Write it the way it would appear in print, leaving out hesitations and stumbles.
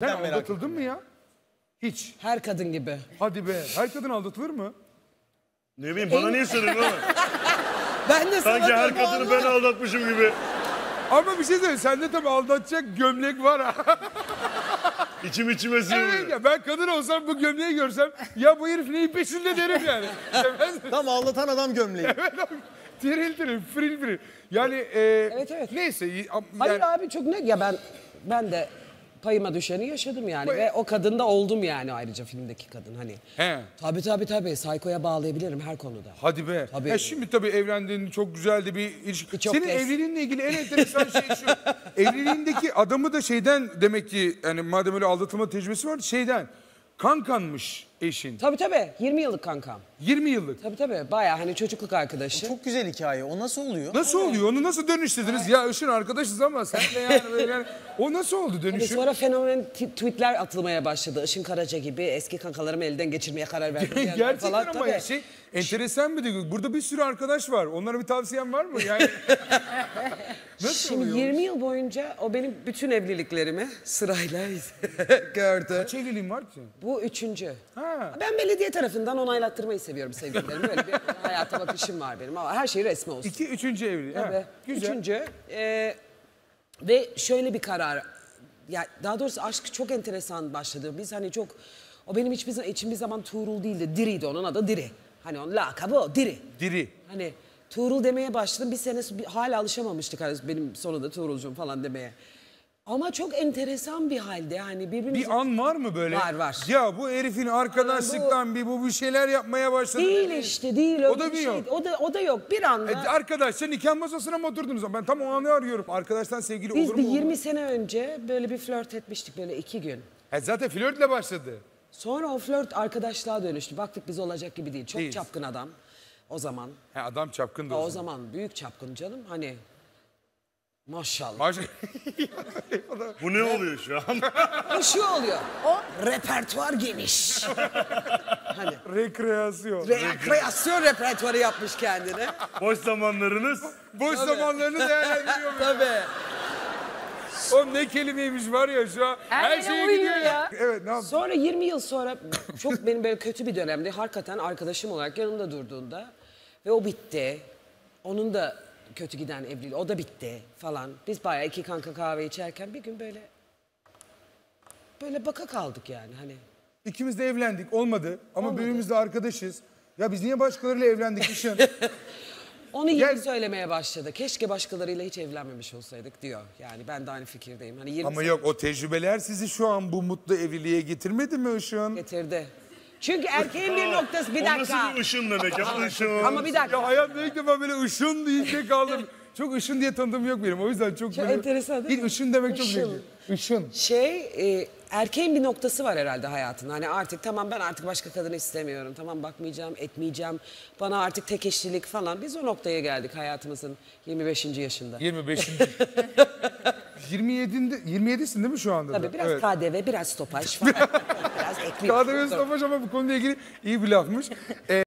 Ben aldatıldın mı ya? Hiç. Her kadın gibi. Hadi be. Her kadın aldatılır mı? Ne bileyim, bana niye söylüyorsun oğlum? Ben de sanki her kadını ben aldatmışım gibi. Ama bir şey söyleyeyim, sende tabii aldatacak gömlek var ha. İçim içime sığmıyor. Evet ya, ben kadın olsam bu gömleği görsem ya bu herif neyin peşinde derim yani. Tam aldatan adam gömleği. Evet abi. Tiril fril fril. Yani evet, evet. Neyse. Yani... Hayır abi çok ne ya, ben de payıma düşeni yaşadım yani. Ve o kadında oldum yani, ayrıca filmdeki kadın hani. He. Tabii. Psycho'ya bağlayabilirim her konuda. Hadi be. Tabii. Şimdi tabii evlendiğin çok güzeldi bir ilişki. Çok senin evliliğinle ilgili en enteresan şey şu. Evliliğindeki adamı da şeyden demek ki, yani madem öyle aldatılma tecrübesi vardı, şeyden. Kankanmış eşin. Tabii. 20 yıllık kankam. 20 yıllık. Tabii. Bayağı hani çocukluk arkadaşı. O çok güzel hikaye. O nasıl oluyor? Nasıl oluyor? Onu nasıl dönüştürdünüz? Ay. Ya Işın arkadaşız ama sen de yani o nasıl oldu dönüşüm? Tabii sonra fenomen tweetler atılmaya başladı. Işın Karaca gibi eski kankalarımı elden geçirmeye karar verdim. Gerçekten falan. Ama tabii. Şey enteresan bir duygu. Burada bir sürü arkadaş var. Onlara bir tavsiyen var mı? Yani... Nasıl şimdi oluyormuş? 20 yıl boyunca o benim bütün evliliklerimi sırayla gördü. Kaç evliliğin var ki? Bu 3. Ha. Ben belediye tarafından onaylattırmayı seviyorum sevgililerimi. Böyle bir hayata bakışım var benim ama her şey resmi olsun. 3. evlilik. Evet. Güzel. 3. Ve şöyle bir karar. Ya daha doğrusu aşk çok enteresan başladı. Biz hani çok, o benim hiçbir zaman Tuğrul değildi. Diri'ydi, onun adı Diri. Hani onun lakabı o, Diri. Diri. Hani Tuğrul demeye başladım. Bir sene hala alışamamıştık benim sonunda Tuğrul'cum falan demeye. Ama çok enteresan bir halde hani birbirimiz... Bir an var mı böyle? Var. Ya bu herifin arkadaşlıktan yani bir şeyler yapmaya başladı. Değil işte, değil. O da bir yok. O da yok bir anda. Arkadaşça nikah masasına mı oturdunuz? Ben tam o anı arıyorum. Arkadaştan sevgili olur mu? Biz bir 20 sene önce böyle bir flört etmiştik, böyle 2 gün. Zaten flörtle başladı. Sonra o flört arkadaşlığa dönüştü. Baktık biz olacak gibi değil. Çok çapkın adam o zaman. Adam çapkındı o zaman. O zaman büyük çapkın canım hani... Maşallah. Bu ne oluyor şu an? Bu şu oluyor. O repertuar geniş. Hani rekreasyon. Rekreasyon repertuarı yapmış kendine. Boş zamanlarınız. Boş zamanlarını değerlendiriyor. Tabii. O ne kelimeymiş var ya şu an. Her şeye gidiyor ya. Evet, ne yaptın? Sonra 20 yıl sonra çok benim böyle kötü bir dönemde hakikaten arkadaşım olarak yanımda durduğunda ve o bitti. Onun da kötü giden evliliği, o da bitti falan. Biz bayağı 2 kanka kahve içerken bir gün böyle baka kaldık yani hani. İkimiz de evlendik, olmadı ama birbirimizle arkadaşız. Ya biz niye başkalarıyla evlendik Işın? Onu yeni söylemeye başladı. Keşke başkalarıyla hiç evlenmemiş olsaydık diyor. Yani ben de aynı fikirdeyim. Hani ama yok, o tecrübeler sizi şu an bu mutlu evliliğe getirmedi mi Işın? Getirdi. Çünkü erkeğin bir noktası, bir dakika. O nasıl bir ışın demek ya? Işın. Ama bir dakika. Ya hayatımda ilk defa böyle ışın diyecek aldım. Çok ışın diye tanıdığım yok benim. O yüzden çok böyle... enteresan değil mi? Işın demek çok güzel. Işın. Erkeğin bir noktası var herhalde hayatında. Hani artık tamam, ben artık başka kadını istemiyorum. Tamam, bakmayacağım, etmeyeceğim. Bana artık tek eşlilik falan. Biz o noktaya geldik hayatımızın 25. yaşında. 25. 27'sin değil mi şu anda? Tabii biraz KDV, biraz stopaj falan. Biraz ekmek. KDV, stopaj ama bu konuyla ilgili iyi bir lafmış.